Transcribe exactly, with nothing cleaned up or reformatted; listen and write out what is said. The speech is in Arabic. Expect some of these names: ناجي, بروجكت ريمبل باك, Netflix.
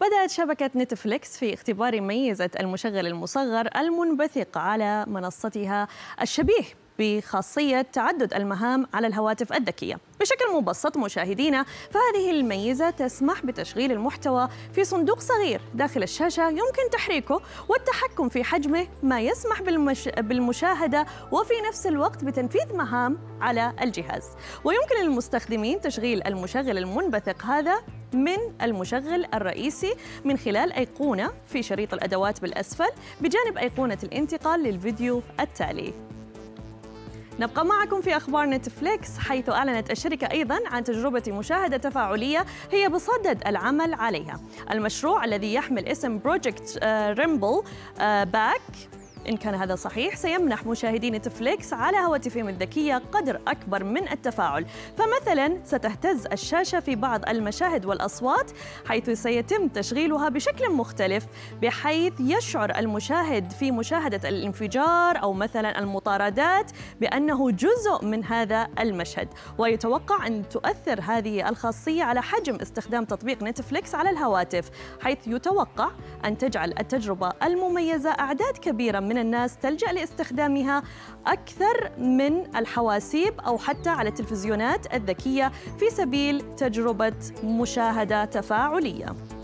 بدأت شبكة نتفليكس في اختبار ميزة المشغل المصغر المنبثق على منصتها الشبيه بخاصية تعدد المهام على الهواتف الذكية. بشكل مبسط مشاهدينا، فهذه الميزة تسمح بتشغيل المحتوى في صندوق صغير داخل الشاشة يمكن تحريكه والتحكم في حجمه، ما يسمح بالمش... بالمشاهدة وفي نفس الوقت بتنفيذ مهام على الجهاز. ويمكن للمستخدمين تشغيل المشغل المنبثق هذا من المشغل الرئيسي من خلال أيقونة في شريط الأدوات بالأسفل بجانب أيقونة الانتقال للفيديو التالي. نبقى معكم في أخبار نتفليكس، حيث أعلنت الشركة أيضاً عن تجربة مشاهدة تفاعلية هي بصدد العمل عليها. المشروع الذي يحمل اسم بروجكت ريمبل باك، إن كان هذا صحيح، سيمنح مشاهدي نتفليكس على هواتفهم الذكية قدر أكبر من التفاعل. فمثلاً ستهتز الشاشة في بعض المشاهد والأصوات، حيث سيتم تشغيلها بشكل مختلف بحيث يشعر المشاهد في مشاهدة الانفجار أو مثلاً المطاردات بأنه جزء من هذا المشهد. ويتوقع أن تؤثر هذه الخاصية على حجم استخدام تطبيق نتفليكس على الهواتف، حيث يتوقع أن تجعل التجربة المميزة أعداد كبيرة من الناس تلجأ لاستخدامها أكثر من الحواسيب أو حتى على التلفزيونات الذكية في سبيل تجربة مشاهدة تفاعلية.